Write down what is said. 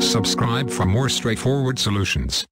Subscribe for more straightforward solutions.